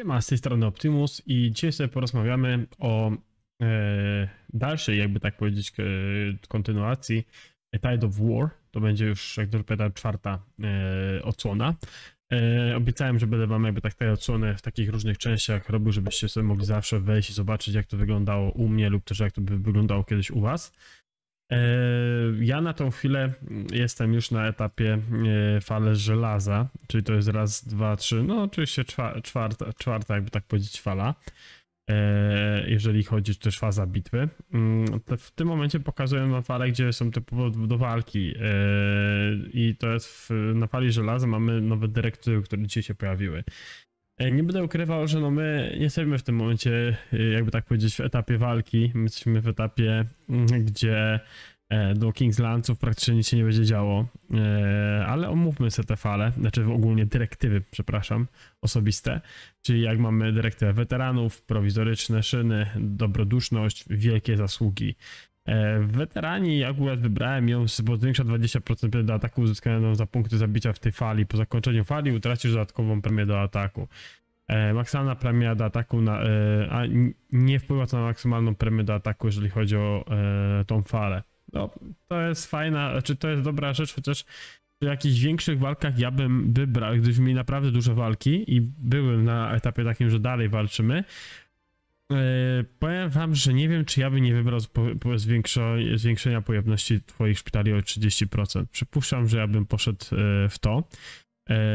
Siema, z tej strony Optimus i dzisiaj sobie porozmawiamy o dalszej, jakby tak powiedzieć, kontynuacji A Tide of War. To będzie już, jak to powiedziałem, czwarta odsłona. Obiecałem, że będę wam jakby tak te odsłony w takich różnych częściach robił, żebyście sobie mogli zawsze wejść i zobaczyć, jak to wyglądało u mnie lub też jak to by wyglądało kiedyś u was. Ja na tą chwilę jestem już na etapie fale żelaza, czyli to jest raz, dwa, trzy, no oczywiście czwarta jakby tak powiedzieć fala, jeżeli chodzi też faza bitwy. W tym momencie pokazuję wam falę, gdzie są te powody do walki i to jest na fali żelaza mamy nowe dyrektywy, które dzisiaj się pojawiły. Nie będę ukrywał, że no my nie jesteśmy w tym momencie, jakby tak powiedzieć, w etapie walki. My jesteśmy w etapie, gdzie do Kingslandców praktycznie nic się nie będzie działo. Ale omówmy sobie te fale, znaczy ogólnie dyrektywy, przepraszam, osobiste. Czyli jak mamy dyrektywę weteranów, prowizoryczne szyny, dobroduszność, wielkie zasługi. Weterani, ja akurat wybrałem ją, bo zwiększa 20% do ataku uzyskaną za punkty zabicia w tej fali. Po zakończeniu fali utracisz dodatkową premię do ataku. Maksymalna premia do ataku, a nie wpływa to na maksymalną premię do ataku, jeżeli chodzi o tą falę. No, to jest fajna, znaczy to jest dobra rzecz, chociaż w jakichś większych walkach ja bym wybrał, gdybyśmy mieli naprawdę dużo walki i byłem na etapie takim, że dalej walczymy. Powiem wam, że nie wiem, czy ja bym nie wybrał zwiększenia pojemności twoich szpitali o 30%. Przypuszczam, że ja bym poszedł w to.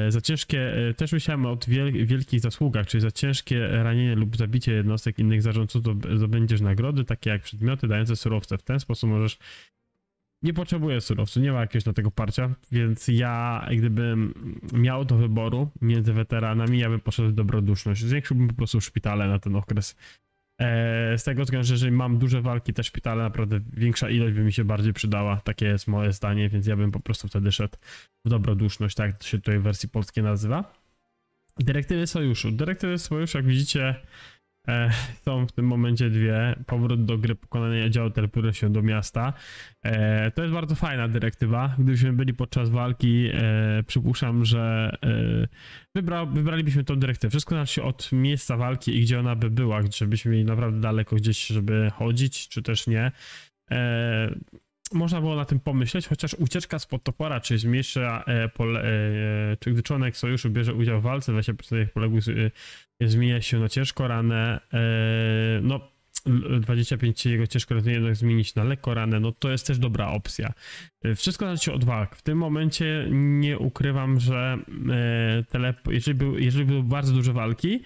Za ciężkie, też myślałem o wielkich zasługach, czyli za ciężkie ranienie lub zabicie jednostek innych zarządców zdobędziesz nagrody, takie jak przedmioty dające surowce. W ten sposób możesz... Nie potrzebuję surowców, nie ma jakiegoś na tego parcia, więc ja gdybym miał do wyboru między weteranami, ja bym poszedł w dobroduszność. Zwiększyłbym po prostu szpitale na ten okres. Z tego względu, że jeżeli mam duże walki, te szpitale naprawdę większa ilość by mi się bardziej przydała. Takie jest moje zdanie, więc ja bym po prostu wtedy szedł w dobroduszność, tak to się tutaj w wersji polskiej nazywa. Dyrektywy sojuszu. Dyrektywy sojuszu, jak widzicie, są w tym momencie dwie. Powrót do gry, pokonania działu teleportu się do miasta. To jest bardzo fajna dyrektywa. Gdybyśmy byli podczas walki, przypuszczam, że wybralibyśmy tą dyrektywę. Wszystko zależy od miejsca walki i gdzie ona by była, żebyśmy mieli naprawdę daleko gdzieś, żeby chodzić, czy też nie. Można było na tym pomyśleć, chociaż ucieczka spod topora, czyli zmniejsza czy gdy członek sojuszu bierze udział w walce, 20% poległych zmienia się na ciężko ranę, no 25% jego ciężko ranę jednak zmienić na lekko ranę, no to jest też dobra opcja. Wszystko zależy się od walk. W tym momencie nie ukrywam, że jeżeli były bardzo duże walki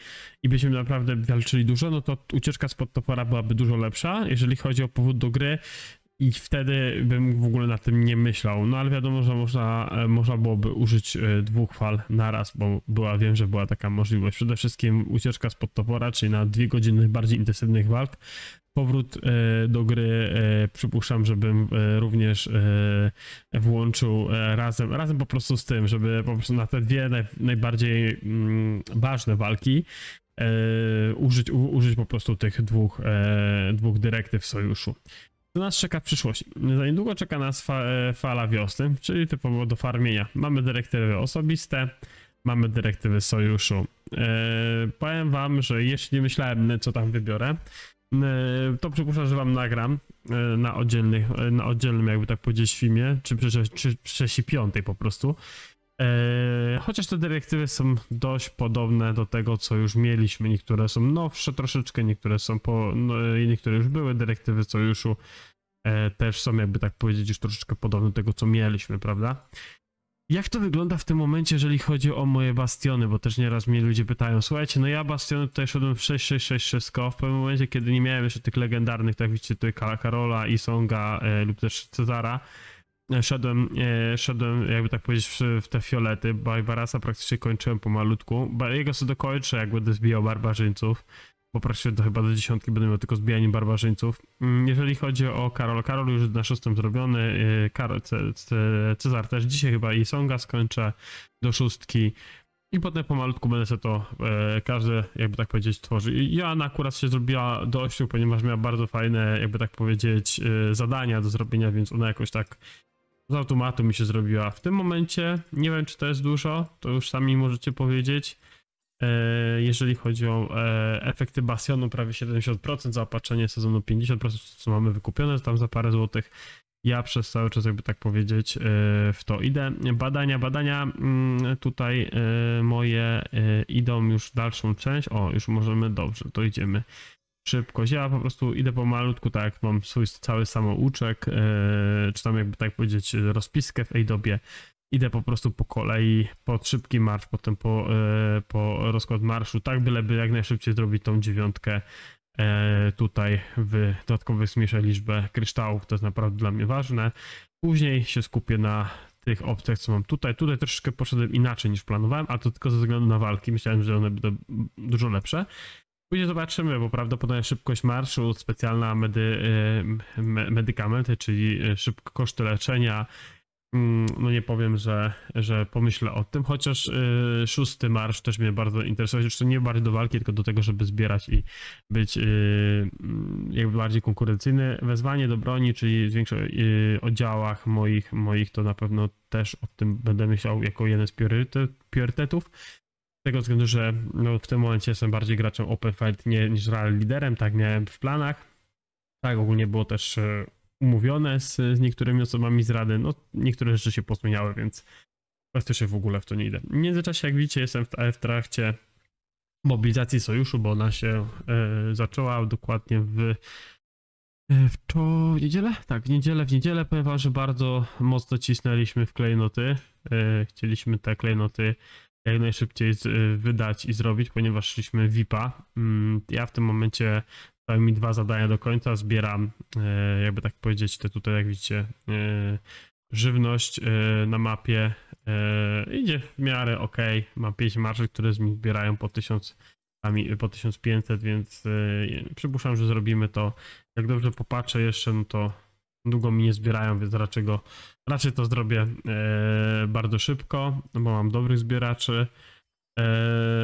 i byśmy naprawdę walczyli dużo, no to ucieczka spod topora byłaby dużo lepsza. Jeżeli chodzi o powód do gry, i wtedy bym w ogóle na tym nie myślał. No ale wiadomo, że można byłoby użyć dwóch fal naraz, bo wiem, że była taka możliwość. Przede wszystkim ucieczka spod topora, czyli na 2 godziny bardziej intensywnych walk. Powrót do gry przypuszczam, żebym również włączył razem po prostu z tym, żeby po prostu na te dwie najbardziej ważne walki użyć po prostu tych dwóch dyrektyw sojuszu. To nas czeka w przyszłości. Za niedługo czeka nas fala wiosny, czyli typowo do farmienia. Mamy dyrektywy osobiste, mamy dyrektywy sojuszu. Powiem wam, że jeszcze nie myślałem, co tam wybiorę. To przypuszczam, że wam nagram na oddzielnym, jakby tak powiedzieć, filmie, czy części 5 po prostu. Chociaż te dyrektywy są dość podobne do tego, co już mieliśmy. Niektóre są nowsze troszeczkę, niektóre są niektóre już były. Dyrektywy sojuszu też są, jakby tak powiedzieć, już troszeczkę podobne do tego, co mieliśmy, prawda? Jak to wygląda w tym momencie, jeżeli chodzi o moje bastiony? Bo też nieraz mnie ludzie pytają, słuchajcie, no ja bastiony tutaj szedłem w 6-6-6 wszystko. W pewnym momencie, kiedy nie miałem jeszcze tych legendarnych, tak widzicie tutaj Karola, Isonga lub też Cezara, szedłem, jakby tak powiedzieć, w te fiolety. Barbarasa praktycznie kończyłem pomalutku. Jego sobie dokończę, jak będę zbijał barbarzyńców, bo praktycznie chyba do 10 będę miał tylko zbijanie barbarzyńców. Jeżeli chodzi o Karol już na 6 zrobiony, Cezar też dzisiaj chyba i Songa skończę do 6. I potem pomalutku będę sobie to każdy, jakby tak powiedzieć, tworzył. Joanna akurat się zrobiła do 8, ponieważ miała bardzo fajne, jakby tak powiedzieć, zadania do zrobienia, więc ona jakoś tak z automatu mi się zrobiła. W tym momencie nie wiem, czy to jest dużo, to już sami możecie powiedzieć. Jeżeli chodzi o efekty bastion, prawie 70%, zaopatrzenie sezonu 50%, co mamy wykupione, tam za parę złotych. Ja przez cały czas, jakby tak powiedzieć, w to idę. Badania tutaj moje idą już w dalszą część. O, już możemy, dobrze, to idziemy szybko. Ja po prostu idę pomalutku, tak jak mam swój cały samouczek, czy tam jakby tak powiedzieć rozpiskę w Ejdobie. Idę po prostu po kolei, pod szybki marsz, potem po rozkład marszu, tak byleby jak najszybciej zrobić tą dziewiątkę tutaj w dodatkowych zmieszać liczbę kryształów, to jest naprawdę dla mnie ważne. Później się skupię na tych opcjach, co mam tutaj. Tutaj troszeczkę poszedłem inaczej niż planowałem, a to tylko ze względu na walki, myślałem, że one będą dużo lepsze. Później zobaczymy, bo prawdopodobnie szybkość marszu, specjalna medykament, czyli szybko koszty leczenia. No nie powiem, że pomyślę o tym, chociaż szósty marsz też mnie bardzo interesuje, zresztą nie bardziej do walki, tylko do tego, żeby zbierać i być jakby bardziej konkurencyjny. Wezwanie do broni, czyli w większych oddziałach moich, to na pewno też o tym będę myślał jako jeden z priorytetów. Z tego względu, że no w tym momencie jestem bardziej graczem open fight niż real liderem, tak miałem w planach. Tak ogólnie było też umówione z niektórymi osobami z rady, no niektóre rzeczy się pozmieniały, więc praktycznie w ogóle w to nie idę. W międzyczasie, jak widzicie, jestem w trakcie mobilizacji sojuszu, bo ona się zaczęła dokładnie w niedzielę? Tak, w niedzielę, ponieważ bardzo mocno cisnęliśmy w klejnoty. Chcieliśmy te klejnoty jak najszybciej wydać i zrobić, ponieważ szliśmy VIP-a. Ja w tym momencie dałem mi 2 zadania do końca, zbieram, jakby tak powiedzieć, te tutaj, jak widzicie, żywność na mapie. Idzie w miarę ok. Mam 5 marszy, które z nich zbierają po 1000, po 1500, więc przypuszczam, że zrobimy to. Jak dobrze popatrzę jeszcze, no to długo mi nie zbierają, więc raczej to zrobię bardzo szybko, bo mam dobrych zbieraczy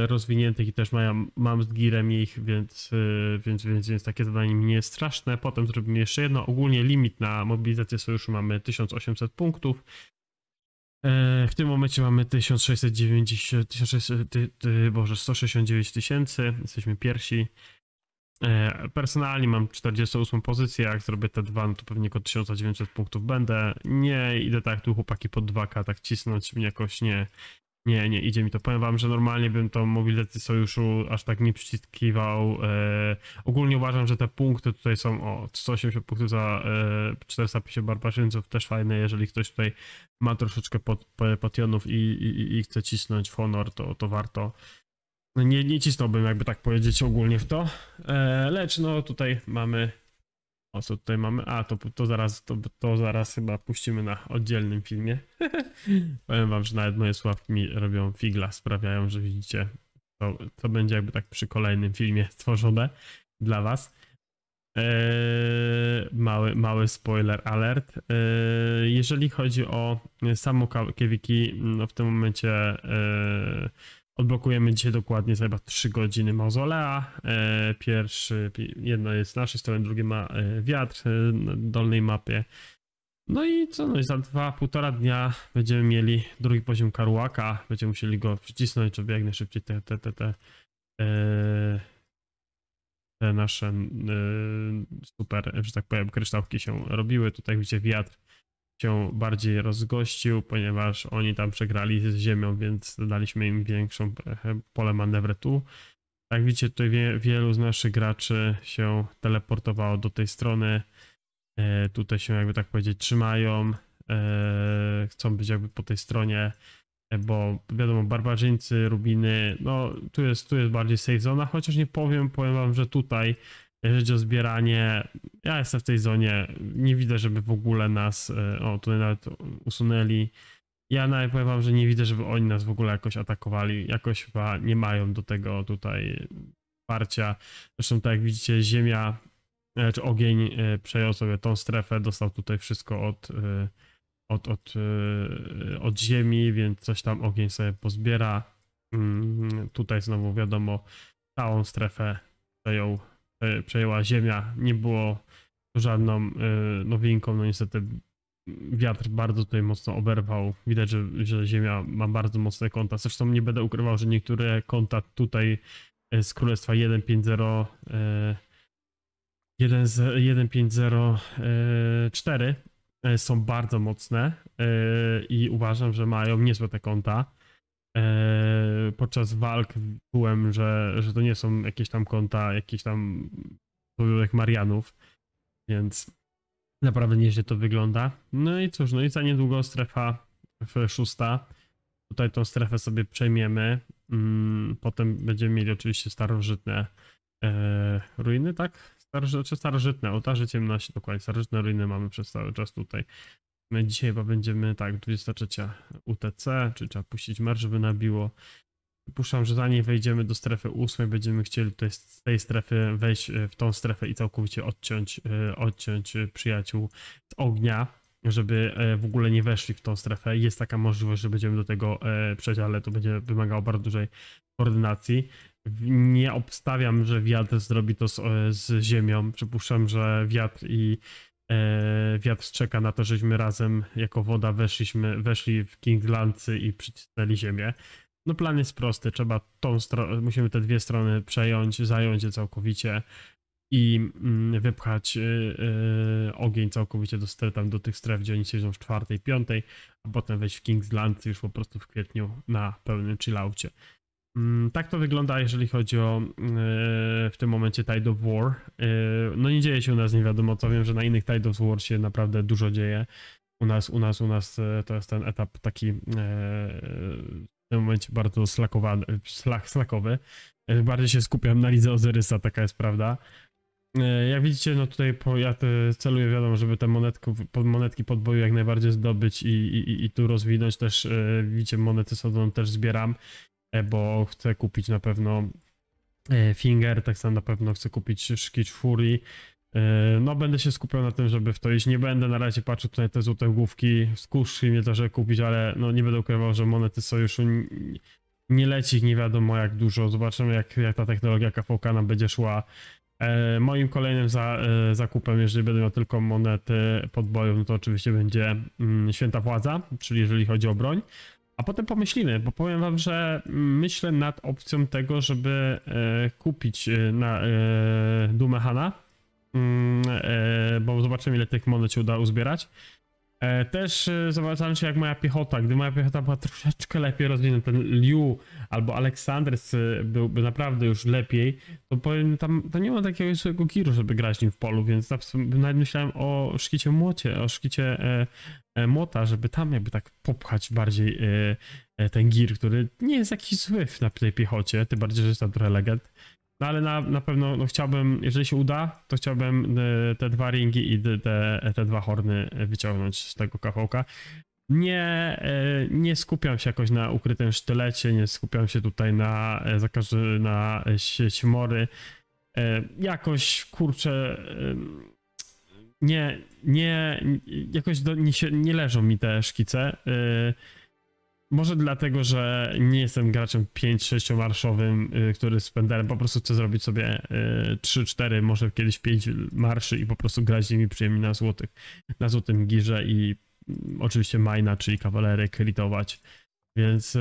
rozwiniętych i też mam z girem ich, więc takie zadanie mi nie jest straszne. Potem zrobimy jeszcze jedno. Ogólnie limit na mobilizację sojuszu mamy 1800 punktów. W tym momencie mamy 169 tysięcy. Jesteśmy pierwsi. Personalnie mam 48 pozycję, jak zrobię te dwa, no to pewnie około 1900 punktów będę. Nie idę tak tu chłopaki pod 2K tak cisnąć, mnie jakoś nie idzie mi to. Powiem wam, że normalnie bym tą mobilizację sojuszu aż tak nie przyciskiwał. Ogólnie uważam, że te punkty tutaj są o 180 punktów za 450 barbarzyńców, też fajne, jeżeli ktoś tutaj ma troszeczkę potionów i chce cisnąć w honor, to warto. Nie cisnąłbym, jakby tak powiedzieć, ogólnie w to, lecz no tutaj mamy, o co tutaj mamy, a to zaraz chyba puścimy na oddzielnym filmie. Powiem wam, że nawet moje sławki mi robią figla, sprawiają, że widzicie, to będzie jakby tak przy kolejnym filmie stworzone dla was. Mały spoiler alert. Jeżeli chodzi o samo Kawiki, no w tym momencie odblokujemy dzisiaj dokładnie za chyba 3 godziny Mauzolea. Jedno jest z naszej strony, drugie ma wiatr na dolnej mapie. No i co? No i za 2,5 dnia będziemy mieli drugi poziom Karłaka. Będziemy musieli go wcisnąć, żeby jak najszybciej te nasze super, że tak powiem, kryształki się robiły. Tutaj widzicie, wiatr się bardziej rozgościł, ponieważ oni tam przegrali z ziemią, więc daliśmy im większą pole manewru tu. Jak widzicie, tutaj wielu z naszych graczy się teleportowało do tej strony. Tutaj się, jakby tak powiedzieć, trzymają. Chcą być jakby po tej stronie, bo wiadomo, barbarzyńcy, rubiny, no tu jest bardziej safe zona, chociaż nie powiem wam, że tutaj jeżeli chodzi o zbieranie, ja jestem w tej zonie, nie widzę, żeby w ogóle nas, o tutaj nawet usunęli, ja nawet powiem wam, że nie widzę, żeby oni nas w ogóle jakoś atakowali, jakoś chyba nie mają do tego tutaj parcia, zresztą tak jak widzicie ziemia, czy ogień przejął sobie tą strefę, dostał tutaj wszystko od ziemi, więc coś tam ogień sobie pozbiera, tutaj znowu wiadomo całą strefę przejęła ziemia, nie było żadną nowinką, no niestety wiatr bardzo tutaj mocno oberwał. Widać, że ziemia ma bardzo mocne kąta. Zresztą nie będę ukrywał, że niektóre kąta tutaj z Królestwa 1.504 są bardzo mocne i uważam, że mają niezłe te kąta. Podczas walk czułem, że to nie są jakieś tam kąta, jakieś tam jak Marianów, więc naprawdę nieźle to wygląda. No i cóż, no i za niedługo strefa szósta. Tutaj tą strefę sobie przejmiemy. Potem będziemy mieli oczywiście starożytne ruiny, tak? Starożytne, ołtarze ciemności, dokładnie, starożytne ruiny mamy przez cały czas tutaj. My dzisiaj chyba będziemy, tak, 23 UTC, czyli trzeba puścić marsz, żeby nabiło. Przypuszczam, że zanim wejdziemy do strefy 8, będziemy chcieli tutaj z tej strefy wejść w tą strefę i całkowicie odciąć przyjaciół z ognia, żeby w ogóle nie weszli w tą strefę. Jest taka możliwość, że będziemy do tego przejść, ale to będzie wymagało bardzo dużej koordynacji. Nie obstawiam, że wiatr zrobi to z ziemią. Przypuszczam, że wiatr czeka na to, żeśmy razem jako woda weszli w Kingslandy i przycisnęli ziemię. No plan jest prosty, trzeba musimy te dwie strony przejąć, zająć je całkowicie i wypchać ogień całkowicie do tych stref, gdzie oni siedzą w 4., 5, a potem wejść w Kingslandy już po prostu w kwietniu na pełnym chillaucie. Tak to wygląda, jeżeli chodzi o w tym momencie Tide of War. No nie dzieje się u nas nie wiadomo co, wiem, że na innych Tide of War się naprawdę dużo dzieje. U nas to jest ten etap taki w tym momencie bardzo slakowy. Bardziej się skupiam na Lidze Ozerysa, taka jest prawda. Jak widzicie, no tutaj ja celuję, wiadomo, żeby te monetki podboju jak najbardziej zdobyć i tu rozwinąć też. Widzicie, monety sodną też zbieram, bo chcę kupić na pewno Finger, tak samo na pewno chcę kupić Shkitch Fury. No będę się skupiał na tym, żeby w to iść. Nie będę na razie patrzył tutaj te złote główki, skuszy mnie to, żeby kupić, ale no nie będę ukrywał, że monety sojuszu nie leci nie wiadomo jak dużo. Zobaczymy jak ta technologia KVK nam będzie szła. Moim kolejnym zakupem, jeżeli będę miał tylko monety podboju, no to oczywiście będzie Święta Władza, czyli jeżeli chodzi o broń. A potem pomyślimy, bo powiem wam, że myślę nad opcją tego, żeby kupić na Dumę Hanna, bo zobaczymy ile tych monet się uda uzbierać. Też zobaczymy się jak moja piechota, gdy moja piechota była troszeczkę lepiej rozwinięta, ten Liu albo Aleksanders byłby naprawdę już lepiej, to powiem tam, to nie ma takiego złego giru, żeby grać nim w polu, więc nawet myślałem o szkicie młota, żeby tam jakby tak popchać bardziej ten gir, który nie jest jakiś zły na tej piechocie, tym bardziej, że jest tam trochę legend. No ale na pewno no chciałbym, jeżeli się uda, to chciałbym te dwa ringi i te dwa horny wyciągnąć z tego kawałka. Nie skupiam się jakoś na ukrytym sztylecie, nie skupiam się tutaj na śmory. Jakoś kurczę, jakoś nie leżą mi te szkice. Może dlatego, że nie jestem graczem 5-6 marszowym, który z pendelem, po prostu chcę zrobić sobie 3-4, może kiedyś 5 marszy i po prostu grać z nimi przyjemnie na złotym girze i oczywiście Majna, czyli kawalerek ritować. Więc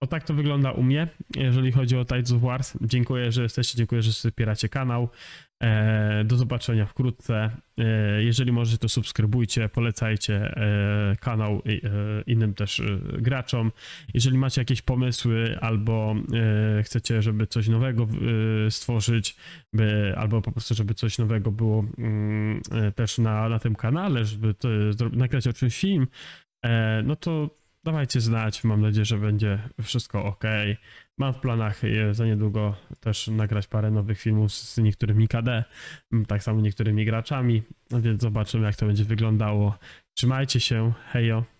o tak to wygląda u mnie, jeżeli chodzi o Tides of War. Dziękuję, że jesteście, dziękuję, że wspieracie kanał. Do zobaczenia wkrótce. Jeżeli możecie, to subskrybujcie, polecajcie kanał innym też graczom. Jeżeli macie jakieś pomysły albo chcecie, żeby coś nowego stworzyć, albo po prostu, żeby coś nowego było też na tym kanale, żeby nagrać o czymś film, no to dawajcie znać, mam nadzieję, że będzie wszystko ok. Mam w planach za niedługo też nagrać parę nowych filmów z niektórymi KD, tak samo niektórymi graczami, więc zobaczymy jak to będzie wyglądało. Trzymajcie się, hejo!